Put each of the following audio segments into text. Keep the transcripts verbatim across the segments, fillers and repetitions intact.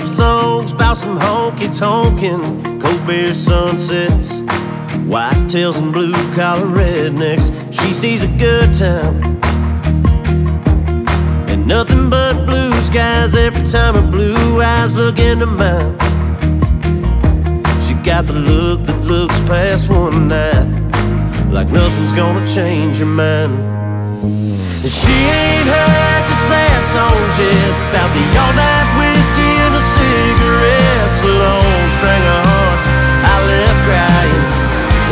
love songs about some honky-tonkin', cold beer sunsets, whitetails and blue-collar rednecks. She sees a good time and nothing but blue skies every time her blue eyes look into mine. She got the look that looks past one night, like nothing's gonna change her mind. She ain't heard the sad songs yet, about the all-night whiskey and the cigarettes, a long string of hearts I left crying,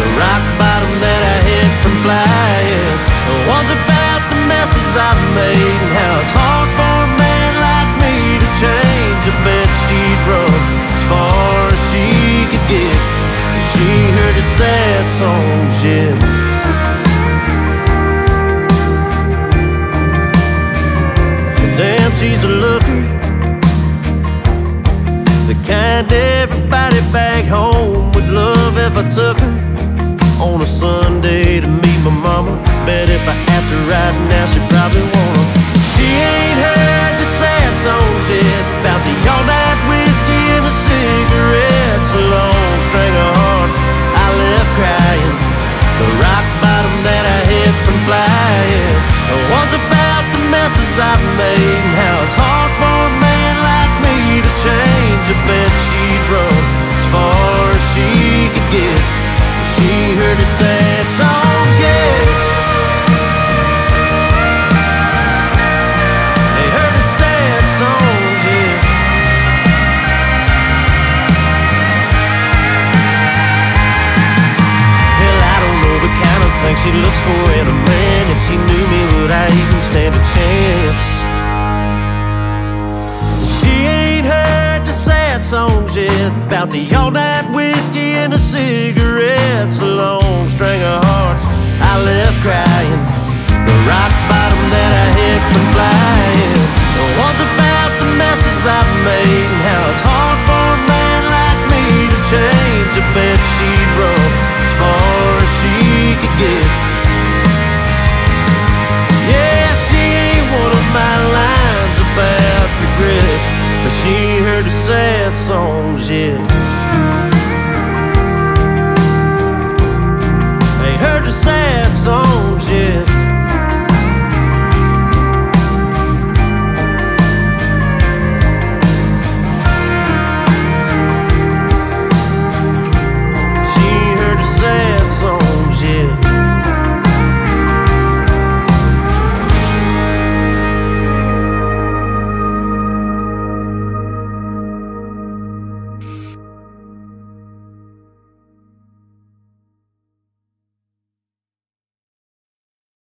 the rock bottom that I hit from flying, the ones about the messes I've made and how it's hard for a man like me to change. I bet she'd run as far as she could get if she heard the sad songs yet. Damn, she's a looker, the kind everybody back home would love. If I took her on a Sunday to meet my mama, bet if I asked her right now she'd probably want 'em. She ain't heard the sad songs yet, about the all-night whiskey and the cigarettes, a long string of hearts I left crying, the rock bottom that I hit from flying, the ones about the messes I've made and how it's hard for a man like me to change. I bet she'd run as far as she could get if she heard the sad songs, yeah. They heard the sad songs, yeah. Hell, I don't know the kind of thing she looks for in a man. If she knew me, would I even stand a chance? She ain't heard the sad songs yet, about the all-night whiskey and the cigarettes, a long string of hearts I left crying, the rock bottom that I hit from flying, the ones about the messes I've made and how it's hard for a man like me to change. I bet she'd run as far as she could get. Yeah, she ain't one of my lines about regret, but she heard the sad songs, yeah.